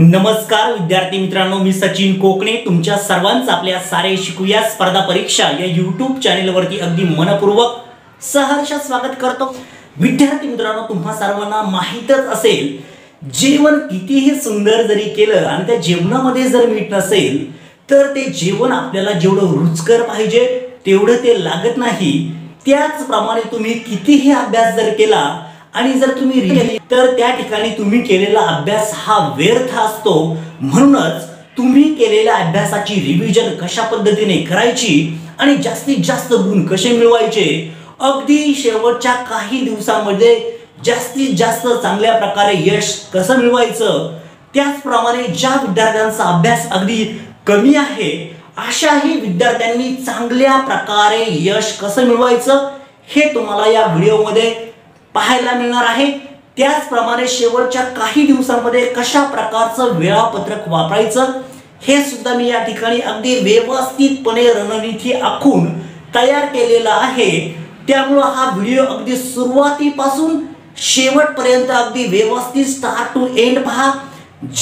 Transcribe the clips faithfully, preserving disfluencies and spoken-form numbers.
नमस्कार विद्यार्थी मित्रांनो, मी सचिन कोकणे तुमच्या सर्वांचं आपल्या सारे शिकूया स्पर्धा परीक्षा या यूट्यूब चॅनलवरती अगदी मनपूर्वक सहर्ष स्वागत करतो। विद्यार्थी मित्रांनो, तुम्हा सर्वांना माहीतच असेल जेवण कितीही सुंदर जरी केलं आणि त्या जेवणामध्ये जर मीठ नसेल तर ते जेवण आपल्याला जेवढं रुचकर पाहिजे तेवढं ते लागत नाही। त्याचप्रमाणे तुम्ही कितीही अभ्यास जर केला आणि जर तुम्ही रिलेली तर त्या ठिकाणी तुम्ही केलेला अभ्यास हा व्यर्थ असतो। म्हणूनच तुम्ही केलेल्या अभ्यासाची रिव्हिजन कशा पद्धतीने करायची आणि जास्तीत जास्त गुण कसे मिळवायचे, अगदी शेवटच्या काही दिवसांमध्ये जास्तीत जास्त चांगल्या प्रकारे यश कसं मिळवायचं, त्याचप्रमाणे ज्या विद्यार्थ्यांचा अभ्यास अगदी कमी आहे अशाही विद्यार्थ्यांनी चांगल्या प्रकारे यश कसं मिळवायचं हे तुम्हाला या व्हिडिओमध्ये पाहायला मिळणार आहे। त्याचप्रमाणे शेवटच्या काही दिवसांमध्ये कशा प्रकारचं वेळापत्रक वापरायचं हे सुद्धा मी या ठिकाणी अगदी व्यवस्थितपणे रणनीती आखून तयार केलेला आहे। त्यामुळे हा व्हिडिओ अगदी सुरुवातीपासून शेवटपर्यंत अगदी व्यवस्थित स्टार्ट टू एंड पहा,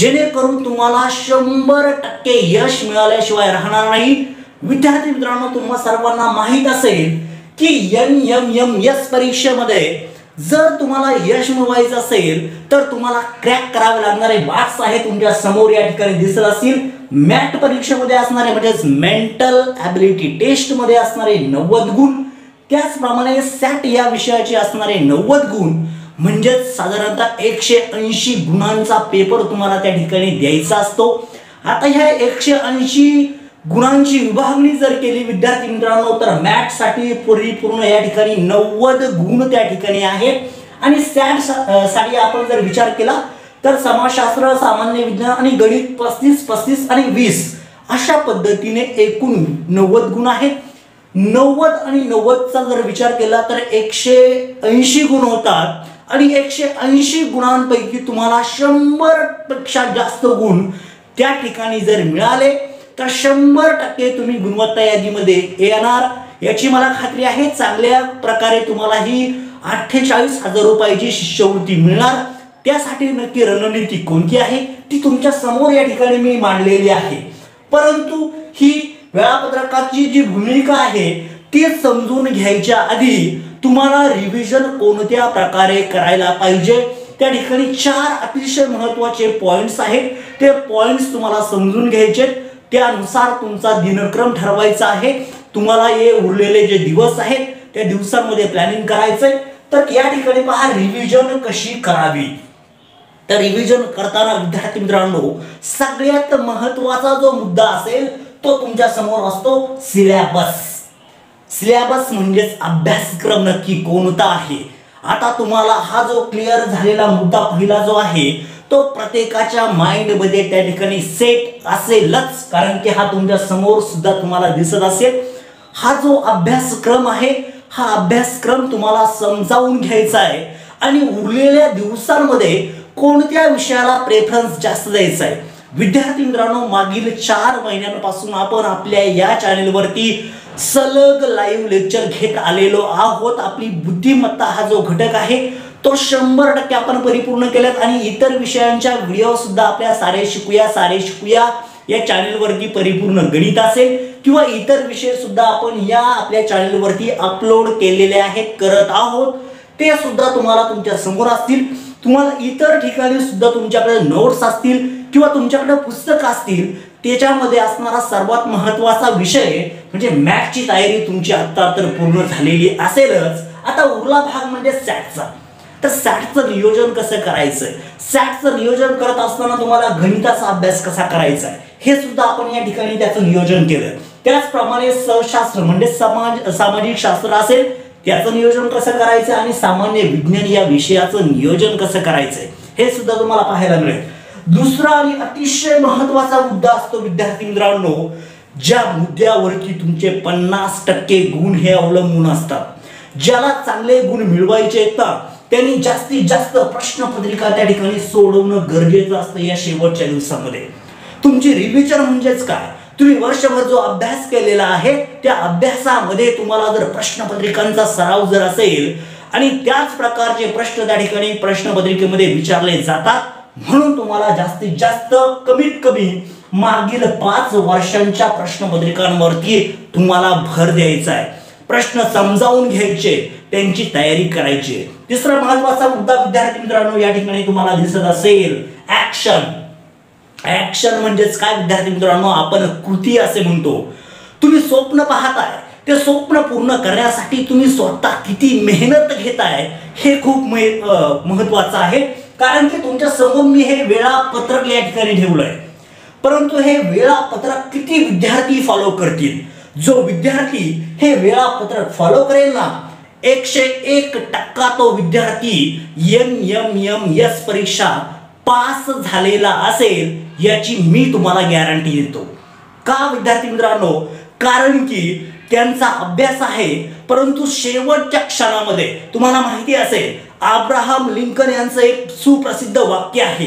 जेणेकरून तुम्हाला शंभर टक्के यश मिळाल्याशिवाय राहणार नाही। विद्यार्थी मित्रांनो, तुम्हा सर्वांना माहीत असेल की एन एम एम एस परीक्षेमध्ये जर तुम्हाला यश मिळवायचं असेल तर तुम्हाला क्रॅक करावे लागणारे मार्क्स आहे तुमच्या समोर या ठिकाणी दिसत असतील। मॅट परीक्षेमध्ये असणारे म्हणजेच मेंटल ॲबिलिटी टेस्ट मध्ये असणारे नव्वद गुण, त्याचप्रमाणे सॅट या विषयाचे असणारे नव्वद गुण म्हणजेच साधारणतः एकशे ऐंशी गुणांचा पेपर तुम्हाला त्या ठिकाणी द्यायचा असतो। आता ह्या एकशे ऐंशी गुणांची विभागणी जर केली विद्यार्थी मित्रांनो तर मॅथ साठी परिपूर्ण या ठिकाणी नव्वद गुण त्या ठिकाणी आहेत आणि सॅट साठी आपण जर विचार केला तर समाजशास्त्र, सामान्य विज्ञान आणि गणित पस्तीस पस्तीस आणि वीस अशा पद्धतीने एकूण नव्वद गुण आहेत। नव्वद आणि नव्वदचा जर विचार केला तर एकशे ऐंशी गुण होतात आणि एकशे ऐंशी गुणांपैकी तुम्हाला शंभर पेक्षा जास्त गुण त्या ठिकाणी जर मिळाले तर शंभर टक्के तुम्ही गुणवत्ता यादीमध्ये येणार याची मला खात्री आहे। चांगल्या प्रकारे तुम्हाला ही अठ्ठेचाळीस हजार रुपयाची शिष्यवृत्ती मिळणार। त्यासाठी नक्की रणनीती कोणती आहे ती तुमच्या समोर या ठिकाणी मी मांडलेली आहे, परंतु ही वेळापत्रकाची जी भूमिका आहे ती समजून घ्यायच्या आधी तुम्हाला रिव्हिजन कोणत्या प्रकारे करायला पाहिजे त्या ठिकाणी चार अतिशय महत्त्वाचे पॉईंट्स आहेत, ते पॉईंट्स तुम्हाला समजून घ्यायचे। त्यानुसार तुमचा दिनक्रम ठरवायचा आहे। तुम्हाला हे उरलेले जे दिवस आहेत त्या दिवसांमध्ये प्लॅनिंग करायचंय। तर या ठिकाणी पहा रिव्हिजन कशी करावी। तर रिव्हिजन करताना विद्यार्थी मित्रांनो सगळ्यात महत्त्वाचा जो मुद्दा असेल तो तुमच्या समोर असतो सिलॅबस। सिलॅबस म्हणजेच अभ्यासक्रम नक्की कोणता आहे। आता तुम्हाला हा जो क्लिअर झालेला मुद्दा पहिला जो आहे तो प्रत्येकाच्या माइंडमध्ये त्या ठिकाणी सेट असेलच, कारण की हा तुमच्या समोर सुद्धा तुम्हाला दिसत असेल। हा जो अभ्यासक्रम आहे हा अभ्यासक्रम तुम्हाला समजावून घ्यायचा आहे आणि उरलेल्या दिवसांमध्ये कोणत्या विषयाला प्रेफरन्स जास्त द्यायचा आहे। विद्यार्थी मित्रांनो, मागील चार महिन्यांपासून आपण आपल्या या चॅनेलवरती सलग लाईव्ह लेक्चर घेत आलेलो आहोत। आपली बुद्धिमत्ता हा जो घटक आहे तो शंभर टक्के आपण परिपूर्ण केल्यात आणि इतर विषयांच्या व्हिडिओ सुद्धा आपल्या सारे शिकूया सारे शिकूया या चॅनलवरती परिपूर्ण गणित असेल किंवा इतर विषय सुद्धा आपण या आपल्या चॅनलवरती अपलोड केलेले आहेत, करत आहोत, ते सुद्धा तुम्हाला तुमच्या समोर असतील। तुम्हाला इतर ठिकाणी सुद्धा तुमच्याकडे नोट्स असतील किंवा तुमच्याकडे पुस्तकं असतील, त्याच्यामध्ये असणारा सर्वात महत्त्वाचा विषय म्हणजे मॅथची तयारी तुमची आत्ता तर पूर्ण झालेली असेलच। आता उरला भाग म्हणजे सॅटचा। तर सॅटचं नियोजन कसं करायचं, सॅटचं नियोजन करत असताना तुम्हाला गणिताचा अभ्यास कसा करायचा हे सुद्धा आपण या ठिकाणी त्याचं नियोजन केलं। त्याचप्रमाणे सशास्त्र म्हणजे समाज सामाजिक शास्त्र असेल त्याचं नियोजन कसं करायचं आणि सामान्य विज्ञान या विषयाचं नियोजन कसं करायचं हे सुद्धा तुम्हाला पाहायला मिळेल। दुसरा आणि अतिशय महत्त्वाचा मुद्दा असतो विद्यार्थी मित्रांनो, ज्या मुद्द्यावरती तुमचे पन्नास टक्के गुण हे अवलंबून असतात, ज्याला चांगले गुण मिळवायचे तर त्यांनी जास्तीत जास्त प्रश्नपत्रिका त्या ठिकाणी सोडवणं गरजेचं असतं या शेवटच्या दिवसामध्ये। तुमची रिव्हिजन म्हणजेच काय, तुम्ही वर्षभर जो अभ्यास केलेला आहे त्या अभ्यासामध्ये तुम्हाला जर प्रश्नपत्रिकांचा सराव जर असेल आणि त्याच प्रकारचे प्रश्न त्या ठिकाणी प्रश्नपत्रिकेमध्ये विचारले जातात म्हणून तुम्हाला जास्तीत जास्त कमीत कमी मागील पाच वर्षांच्या प्रश्नपत्रिकांवरती तुम्हाला भर द्यायचा आहे, प्रश्न समजावून घ्यायचे, त्यांची तयारी करायची। तिसरा महत्त्वाचा मुद्दा विद्यार्थी मित्रांनो या ठिकाणी तुम्हाला दिसत असेल ऍक्शन। ऍक्शन म्हणजे काय विद्यार्थी मित्रांनो, आपण कृती असे म्हणतो। तुम्ही स्वप्न पाहताय, ते स्वप्न पूर्ण करण्यासाठी तुम्ही स्वतः किती मेहनत घेताय हे खूप महत्त्वाचं आहे, कारण की तुमच्या समोर मी हे वेळापत्रक या ठिकाणी ठेवलंय, परंतु हे वेळापत्रक किती विद्यार्थी फॉलो करतील। जो विद्यार्थी हे वेळापत्रक फॉलो करेल ना, एकशे एक टक्का तो विद्यार्थी एन एम एम एस परीक्षा पास झालेला असेल याची मी तुम्हाला गॅरंटी देतो। का विद्यार्थी मित्रांनो, कारण की त्यांचा अभ्यास आहे, परंतु शेवटच्या क्षणामध्ये तुम्हाला माहिती असेल अब्राहम लिंकन यांचं एक सुप्रसिद्ध वाक्य आहे,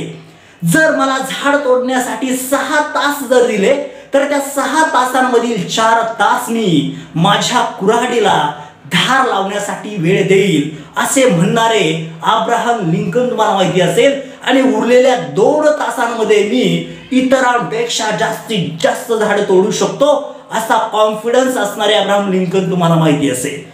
जर मला झाड तोडण्यासाठी सहा तास जर दिले तर त्या सहा तासांमधील चार तास मी माझ्या कुऱ्हाडीला धार लावण्यासाठी वेळ देईल असे म्हणणारे अब्राहम लिंकन तुम्हाला माहिती असेल, आणि उरलेल्या दोन तासांमध्ये मी इतरांपेक्षा जास्तीत जास्त झाड तोडू शकतो असा कॉन्फिडन्स असणारे अब्राहम लिंकन तुम्हाला माहिती असेल।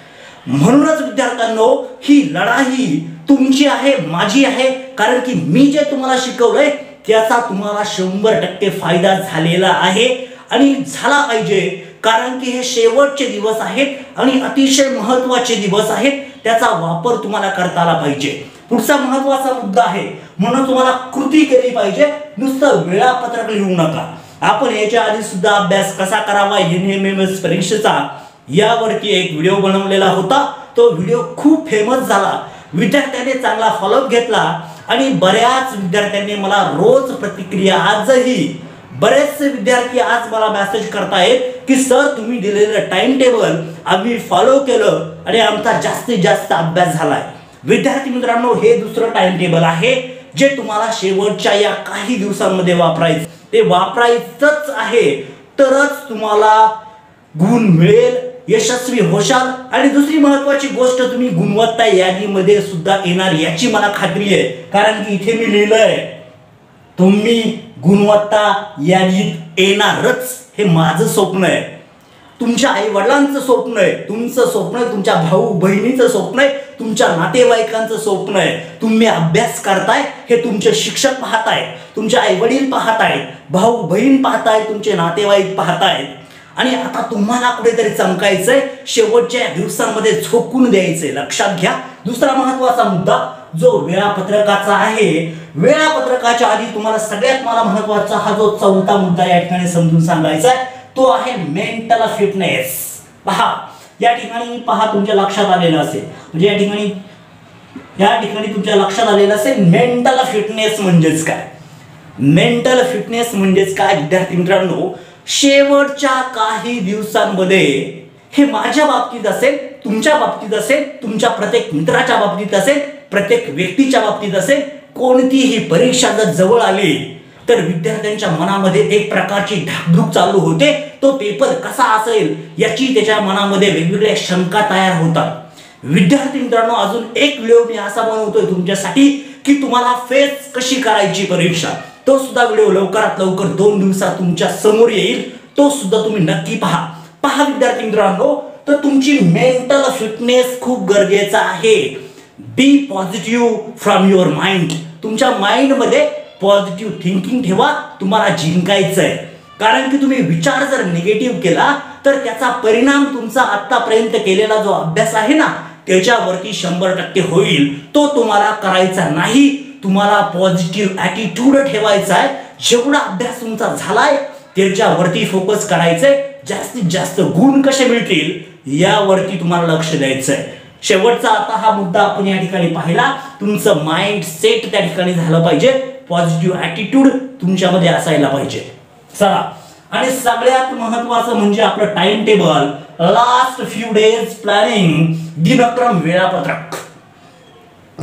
म्हणूनच विद्यार्थ्यांनो ही लढाई तुमची आहे, माझी आहे, कारण की मी जे तुम्हाला शिकवलंय त्याचा तुम्हाला शंभर टक्के फायदा झालेला आहे आणि झाला पाहिजे, कारण की हे शेवटचे दिवस आहेत आणि अतिशय महत्त्वाचे दिवस आहेत, त्याचा वापर तुम्हाला करता आला पाहिजे। पुढचा महत्त्वाचा मुद्दा आहे म्हणून तुम्हाला कृती केली पाहिजे, नुसतं वेळापत्रक लिहू नका। आपण याच्या आधी सुद्धा अभ्यास कसा करावा एन एम एम एस परीक्षेचा यावरती एक व्हिडिओ बनवलेला होता, तो व्हिडिओ खूप फेमस झाला, विद्यार्थ्याने चांगला फॉलोअप घेतला आणि बऱ्याच विद्यार्थ्यांनी मला रोज प्रतिक्रिया, आजही बरेचसे विद्यार्थी आज मला मेसेज करतायत की सर तुम्ही दिलेलं टाइम टेबल आम्ही फॉलो केलं आणि आमचा जास्तीत जास्त अभ्यास झालाय। विद्यार्थी मित्रांनो हे दुसरं टाइम टेबल आहे जे तुम्हाला शेवटच्या या काही दिवसांमध्ये वापरायचं, ते वापरायचंच आहे, तरच तुम्हाला गुण मिळेल, यशस्वी होशाल। आणि दुसरी महत्त्वाची गोष्ट तुम्ही गुणवत्ता यादीमध्ये सुद्धा येणार याची मला खात्री आहे, कारण की इथे मी लिहिलंय तुम्ही गुणवत्ता यादीत येणारच, हे माझं स्वप्न आहे, तुमच्या आई वडिलांचं स्वप्न आहे, तुमचं स्वप्न आहे, तुमच्या भाऊ बहिणीचं स्वप्न आहे, तुमच्या नातेवाईकांचं स्वप्न आहे। तुम्ही अभ्यास करताय हे तुमचे शिक्षक पाहताय, तुमचे आई वडील पाहतायत, भाऊ बहीण पाहताय, तुमचे नातेवाईक पाहतायत, आणि आता तुम्हाला कुठेतरी चमकायचंय, शेवटच्या दिवसांमध्ये झोकून द्यायचंय, लक्षात घ्या। दुसरा महत्त्वाचा मुद्दा जो वेळापत्रकाचा आहे, वेळापत्रकाच्या आधी तुम्हाला सगळ्यात मला महत्त्वाचा हा जो चौथा मुद्दा या ठिकाणी समजून सांगायचा आहे तो आहे मेंटल फिटनेस। पहा या ठिकाणी पहा तुमच्या लक्षात आलेलं असेल, म्हणजे या ठिकाणी या ठिकाणी तुमच्या लक्षात आलेलं असेल मेंटल फिटनेस म्हणजेच काय। मेंटल फिटनेस म्हणजेच काय विद्यार्थी मित्रांनो, शेवटच्या काही दिवसांमध्ये हे माझ्या बाबतीत असेल, तुमच्या बाबतीत असेल, तुमच्या प्रत्येक मित्राच्या बाबतीत असेल, प्रत्येक व्यक्तीच्या बाबतीत असेल, कोणतीही परीक्षा जर जवळ आली तर विद्यार्थ्यांच्या मनामध्ये एक प्रकारची धाकधूक चालू होते, तो पेपर कसा असेल याची त्याच्या मनामध्ये वेगवेगळ्या शंका तयार होतात। विद्यार्थी मित्रांनो अजून एक व्हिडिओ मी असा बनवतोय तुमच्यासाठी की तुम्हाला फेस कशी करायची परीक्षा, तो सुद्धा व्हिडिओ लवकरात लवकर दोन दिवसात तुमच्या समोर येईल, तो सुद्धा तुम्ही नक्की पहा। पहा विद्यार्थी मित्रांनो, तर तुमची मेंटल फिटनेस खूप गरजेचं आहे। Be positive from your mind, तुमच्या माइंडमध्ये पॉझिटिव्ह थिंकिंग ठेवा, तुम्हाला जिंकायचं आहे, कारण की तुम्ही विचार जर निगेटिव्ह केला तर त्याचा परिणाम तुमचा आतापर्यंत केलेला जो अभ्यास आहे ना त्याच्यावरती शंभर टक्के होईल, तो तुम्हाला करायचा नाही। तुम्हाला पॉझिटिव्ह ॲटिट्यूड ठेवायचा आहे, जेवढा अभ्यास तुमचा झालाय त्याच्यावरती फोकस करायचंय, जास्तीत जास्त गुण कसे मिळतील यावरती तुम्हाला लक्ष द्यायचं आहे। शेवटचा आता हा मुद्दा आपण या ठिकाणी पाहिला, तुमचं माइंड सेट त्या ठिकाणी झालं पाहिजे, पॉझिटिव्ह ॲटिट्यूड तुमच्यामध्ये असायला पाहिजे। चला, आणि सगळ्यात महत्त्वाचं म्हणजे आपलं time table, last few days planning, दिनक्रम वेळापत्रक।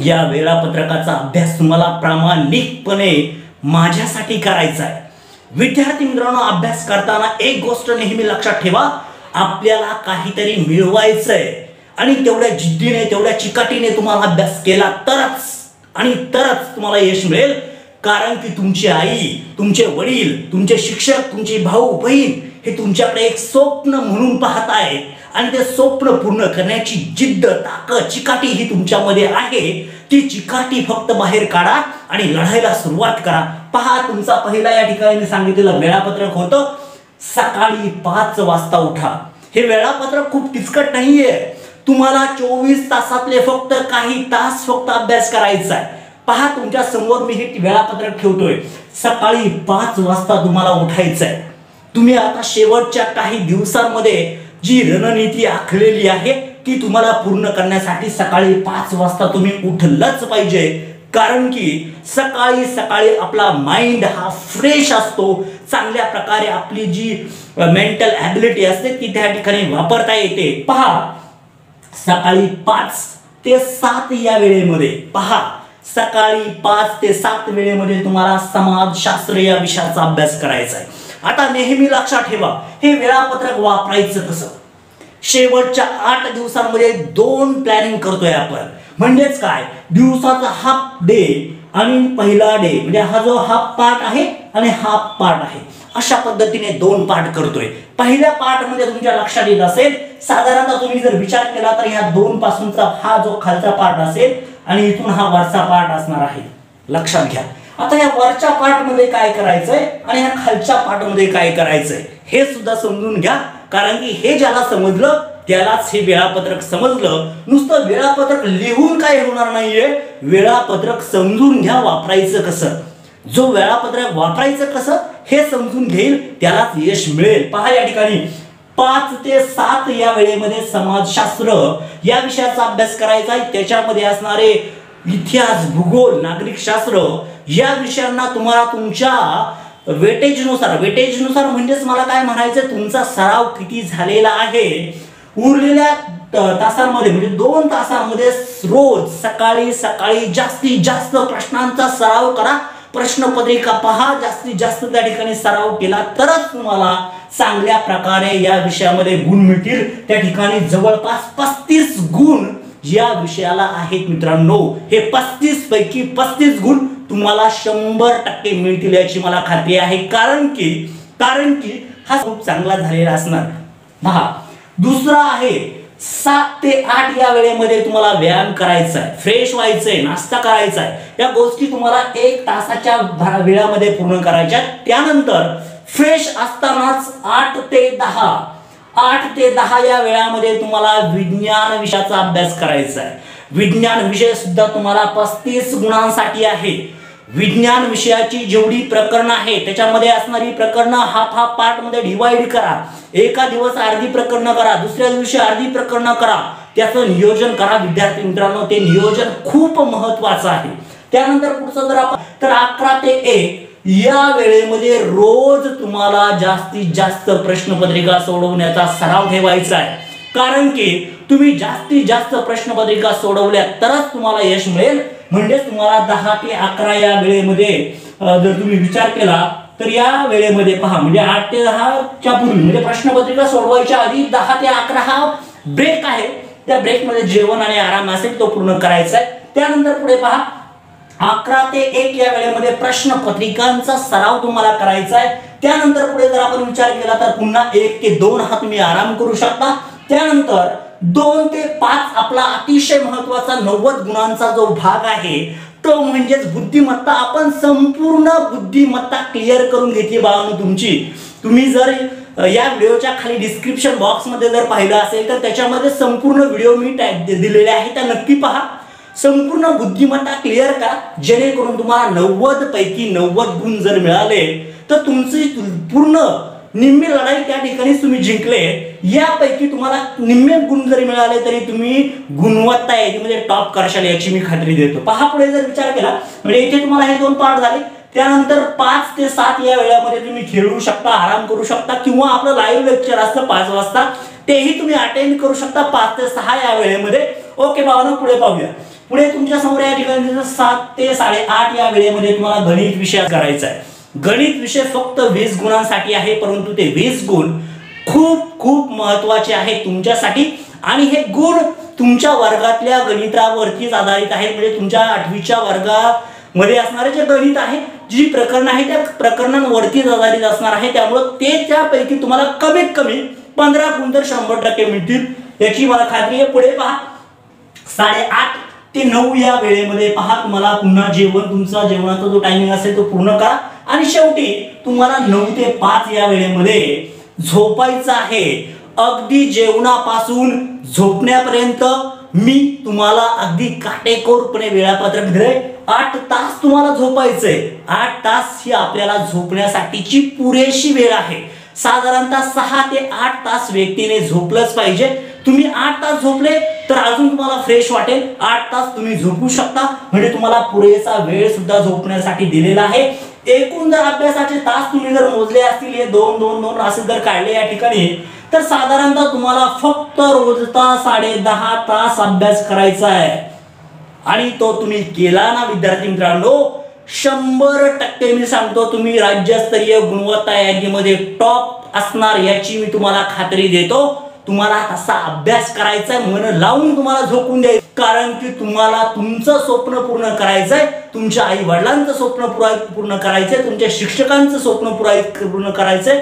या वेळापत्रकाचा अभ्यास तुम्हाला प्रामाणिकपणे माझ्यासाठी करायचा आहे। विद्यार्थी मित्रांनो अभ्यास करताना एक गोष्ट नेहमी लक्षात ठेवा, आपल्याला काहीतरी मिळवायचं आहे आणि तेवढ्या जिद्दीने तेवढ्या चिकाटीने तुम्हाला अभ्यास केला तरच आणि तरच तुम्हाला यश मिळेल, कारण की तुमची आई, तुमचे वडील, तुमचे शिक्षक, तुमचे भाऊ बहीण हे तुमच्याकडे एक स्वप्न म्हणून पाहत आहेत आणि ते स्वप्न पूर्ण करण्याची जिद्द, ताकद, चिकाटी ही तुमच्यामध्ये आहे. ती चिकाटी फक्त बाहेर काढा आणि लढायला सुरुवात करा. पहा, तुमचा पहिला या ठिकाणी मी सांगितलेलं वेळापत्रक होतं, सकाळी पाच वाजता उठा. हे वेळापत्रक खूप किचकट नाहीये. तुम्हाला चोवीस तासातले फक्त काही तास फक्त अभ्यास करायचा आहे. पहा, तुमच्या समोर मी हे वेळापत्रक ठेवतोय. सकाळी पाच वाजता तुम्हाला उठायचं आहे. तुम्ही आता शेवटच्या काही दिवसांमध्ये जी रणनीती आखलेली आहे ती तुम्हाला पूर्ण करण्यासाठी सकाळी पाच वाजता तुम्ही उठलंच पाहिजे. कारण की सकाळी सकाळी आपला माइंड हा फ्रेश असतो. चांगल्या प्रकारे आपली जी मेंटल ॲबिलिटी असते ती त्या ठिकाणी वापरता येते. पहा, सकाळी पाच ते सात या वेळेमध्ये पहा सकाळी पाच ते सात वेळेमध्ये तुम्हाला समाजशास्त्र या विषयाचा अभ्यास करायचा आहे. आता नेहमी लक्षात ठेवा, हे वेळापत्रक वापरायचं कसं? शेवटच्या आठ दिवसांमध्ये दोन प्लॅनिंग करतोय आपण. म्हणजेच काय, दिवसाचा हाफ डे आणि पहिला डे, म्हणजे हा जो हाफ पार्ट आहे आणि हाफ पार्ट आहे अशा पद्धतीने दोन पार्ट करतोय. पहिल्या पार्ट मध्ये तुमच्या लक्षात येत असेल, साधारणतः तुम्ही जर विचार केला तर ह्या दोन पासूनचा हा जो खालचा पार्ट असेल आणि इथून हा वरचा पार्ट असणार आहे. लक्षात घ्या. आता या वरच्या पार्ट मध्ये काय करायचंय आणि ह्या खालच्या पार्ट मध्ये काय करायचंय हे सुद्धा समजून घ्या. कारण की हे ज्याला समजलं त्यालाच हे वेळापत्रक समजलं. नुसतं वेळापत्रक लिहून काय होणार नाहीये, वेळापत्रक समजून घ्या वापरायचं कसं. जो वेळापत्रक वापरायचं कसं हे समजून घेईल त्यालाच यश मिळेल. पहा, या ठिकाणी पाच ते सात या वेळेमध्ये समाजशास्त्र या विषयाचा अभ्यास करायचा आहे. त्याच्यामध्ये असणारे इतिहास, भूगोल, नागरिकशास्त्र या विषयांना तुम्हाला तुमच्या वेटेजनुसार वेटेजनुसार म्हणजेच मला काय म्हणायचं, तुमचा सराव किती झालेला आहे उरलेल्या तासांमध्ये म्हणजे दोन तासांमध्ये रोज सकाळी सकाळी जास्तीत जास्त प्रश्नांचा सराव करा. प्रश्नपत्रिका पहा, जास्तीत जास्त त्या ठिकाणी सराव केला तरच तुम्हाला चांगल्या प्रकारे या विषयामध्ये गुण मिळतील. त्या ठिकाणी जवळपास पस्तीस गुण या विषयाला आहेत मित्रांनो. हे पस्तीस पैकी पस्तीस गुण तुम्हाला शंभर टक्के मिळतील याची मला खात्री आहे. कारण की कारण की हा खूप चांगला झालेला असणार. पहा, दुसरा आहे सात ते आठ या वेळेमध्ये तुम्हाला व्यायाम करायचा आहे, फ्रेश व्हायचंय, नाश्ता करायचा आहे. या गोष्टी तुम्हाला एक तासाच्या वेळामध्ये पूर्ण करायच्या. त्यानंतर फ्रेश असतानाच आठ ते दहा आठ ते दहा या वेळामध्ये तुम्हाला विज्ञान विषयाचा अभ्यास करायचा आहे. विज्ञान विषय सुद्धा तुम्हाला पस्तीस गुणांसाठी आहे. विज्ञान विषयाची जेवढी प्रकरणं आहे त्याच्यामध्ये असणारी प्रकरणं हाफ हाफ पार्ट मध्ये डिवाइड करा. एका दिवस अर्धी प्रकरणं करा, दुसऱ्या दिवशी अर्धी प्रकरणं करा. त्याचं नियोजन करा विद्यार्थी मित्रांनो. ते नियोजन खूप महत्वाचं आहे. त्यानंतर पुढचं जर आपण तर अकरा ते एक या वेळेमध्ये रोज तुम्हाला जास्तीत जास्त प्रश्नपत्रिका सोडवण्याचा सराव ठेवायचा आहे. कारण की तुम्ही जास्तीत जास्त प्रश्नपत्रिका सोडवल्या तरच तुम्हाला यश मिळेल. म्हणजे तुम्हाला दहा ते अकरा या वेळेमध्ये जर तुम्ही विचार केला तर या वेळेमध्ये पहा म्हणजे आठ ते दहाच्या पूर्वी म्हणजे प्रश्नपत्रिका सोडवायच्या आधी दहा ते अकरा हा ब्रेक आहे. त्या ब्रेकमध्ये जेवण आणि आराम असेल तो पूर्ण करायचा आहे. त्यानंतर पुढे पहा अकरा ते एक या वेळेमध्ये प्रश्नपत्रिकांचा सराव तुम्हाला करायचा आहे. त्यानंतर पुढे जर आपण विचार केला तर पुन्हा एक ते दोन हा तुम्ही आराम करू शकता. त्यानंतर दोन ते पाच आपला अतिशय महत्वाचा नव्वद गुणांचा जो भाग आहे तो म्हणजेच बुद्धिमत्ता. आपण संपूर्ण बुद्धिमत्ता क्लिअर करून घेतली बाळांनो तुमची. तुम्ही जर या व्हिडिओच्या खाली डिस्क्रिप्शन बॉक्समध्ये जर पाहिलं असेल तर त्याच्यामध्ये संपूर्ण व्हिडिओ मी टाईप दिलेले आहे, त्या नक्की पहा. संपूर्ण बुद्धिमत्ता क्लिअर का, जेणेकरून तुम्हाला नव्वद पैकी नव्वद गुण जर मिळाले तर तुमची पूर्ण निम्मी लढाई त्या ठिकाणी तुम्ही जिंकले. यापैकी तुम्हाला निम्मे गुण जरी मिळाले तरी तुम्ही गुणवत्ता यादी म्हणजे टॉप करशाल याची मी खात्री देतो. पहा पुढे जर विचार केला म्हणजे इथे तुम्हाला हे दोन पार्ट झाले. त्यानंतर पाच ते सात या वेळामध्ये तुम्ही खेळू शकता, आराम करू शकता किंवा आपलं लाईव्ह लेक्चर असतं पाच वाजता तेही तुम्ही अटेंड करू शकता पाच ते सहा या वेळेमध्ये. ओके बाबांनो, पुढे पाहूया. पुढे तुमच्या समोर या ठिकाणी सात ते साडेआठ या वेळेमध्ये तुम्हाला गणित विषय करायचा आहे. गणित विषय फक्त वीस गुणांसाठी आहे, परंतु ते वीस गुण खूप खूप महत्वाचे आहेत तुमच्यासाठी. आणि हे गुण तुमच्या वर्गातल्या गणितावरतीच आधारित आहेत. म्हणजे तुमच्या आठवीच्या वर्गामध्ये असणारे जे गणित आहे जी प्रकरण आहे त्या प्रकरणांवरती आधारित असणार आहे, त्यामुळे ते त्यापैकी तुम्हाला कमीत कमी पंधरा गुण तर शंभर टक्के मिळतील याची मला खात्री आहे। पुढे पहा साडेआठ ते नऊ या वेळेमध्ये पहा तुम्हाला पुन्हा जेवण तुमचा जेवणाचा जो टाइमिंग असेल तो पूर्ण करा आणि शेवटी तुम्हाला नऊ ते पाच या वेळेमध्ये झोपायचं आहे। अगदी जेवणापासून झोपण्यापर्यंत मी तुम्हाला अगदी काटेकोरपणे वेळापत्रक दिले। आठ तास तुम्हाला झोपायचंय, आठ तास ही आपल्याला झोपण्यासाठीची पुरेशी वेळ आहे। साधारणतः सहा ते आठ तास व्यक्तीने झोपलंच पाहिजे। तुम्ही आठ तास झोपले तर अजून तुम्हाला फ्रेश वाटेल, आठ तास तुम्ही झोपू शकता, म्हणजे तुम्हाला पुरेसा वेळ सुद्धा झोपण्यासाठी दिलेला आहे। एकूण जर अभ्यासाचे तास तुम्ही जर मोजले असतील हे दोन दोन दोन असे जर काढले या ठिकाणी तर साधारणतः तुम्हाला फक्त रोजचा साडे दहा तास अभ्यास करायचा आहे आणि तो तुम्ही केला ना विद्यार्थी मित्रांनो शंभर टक्के मी सांगतो तुम्ही राज्यस्तरीय गुणवत्ता यादीमध्ये टॉप असणार याची मी तुम्हाला खात्री देतो। तुम्हाला तसा अभ्यास करायचा आहे, मन लावून तुम्हाला झोपून द्यायचं, कारण की तुम्हाला तुमचं स्वप्न पूर्ण करायचंय, तुमच्या आई वडिलांचं स्वप्न पूर्ण करायचंय, तुमच्या शिक्षकांचं स्वप्न पूर्ण करायचंय।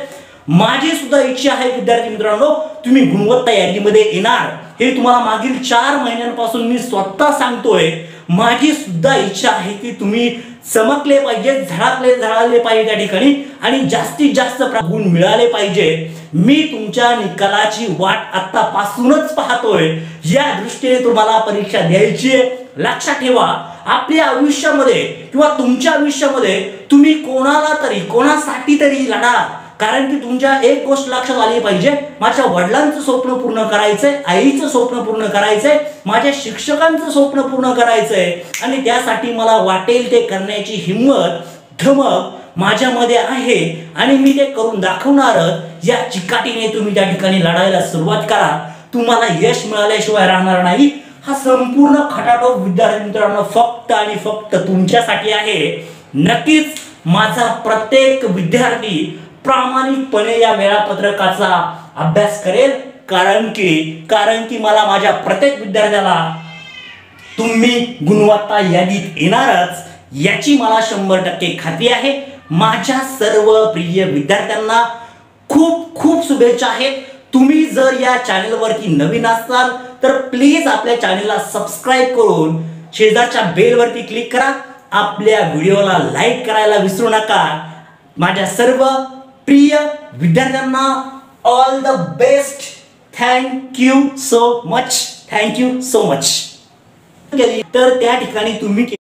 माझी सुद्धा इच्छा आहे विद्यार्थी मित्रांनो तुम्ही गुणवत्ता यादीमध्ये येणार, हे तुम्हाला मागील चार महिन्यांपासून मी स्वतः सांगतोय। माझी सुद्धा इच्छा आहे की तुम्ही चमकले पाहिजे, झळकले झळाले पाहिजे त्या ठिकाणी आणि जास्तीत जास्त गुण मिळाले पाहिजे। मी तुमच्या निकालाची वाट आतापासूनच पाहतोय, या दृष्टीने तुम्हाला परीक्षा द्यायची आहे। लक्षात ठेवा आपल्या आयुष्यामध्ये किंवा तुमच्या आयुष्यामध्ये तुम्ही कोणाला तरी कोणासाठी तरी लढा, कारण की तुमच्या एक गोष्ट लक्षात आली पाहिजे, माझ्या वडिलांचं स्वप्न पूर्ण करायचंय, आईचं स्वप्न पूर्ण करायचंय, माझ्या शिक्षकांचं स्वप्न पूर्ण करायचंय आणि त्यासाठी मला वाटेल ते करण्याची हिंमत धमक माझ्यामध्ये आहे आणि मी ते करून दाखवणारच। या चिकाटीने तुम्ही त्या ठिकाणी लढायला सुरुवात करा, तुम्हाला यश मिळाल्याशिवाय राहणार नाही। हा संपूर्ण खटाटोप विद्यार्थी मित्रांनो फक्त आणि फक्त तुमच्यासाठी आहे। नक्कीच माझा प्रत्येक विद्यार्थी प्रामाणिकपणे या वेळापत्रकाचा अभ्यास करेल, कारण की कारण की मला माझ्या प्रत्येक विद्यार्थ्याला तुम्ही गुणवत्ता यादीत येणारच याची मला शंभर टक्के खात्री आहे। माझ्या सर्व प्रिय विद्यार्थ्यांना खूप खूप शुभेच्छा आहेत। तुम्ही जर या चॅनलवरती नवीन असाल तर प्लीज आपल्या चॅनलला सबस्क्राईब करून शेजारच्या बेलवरती क्लिक करा, आपल्या व्हिडिओला लाईक करायला विसरू नका। माझ्या सर्व प्रिय विद्यार्थ्यांना all the best, thank you so much, thank you so much. तर त्या ठिकाणी तुम्ही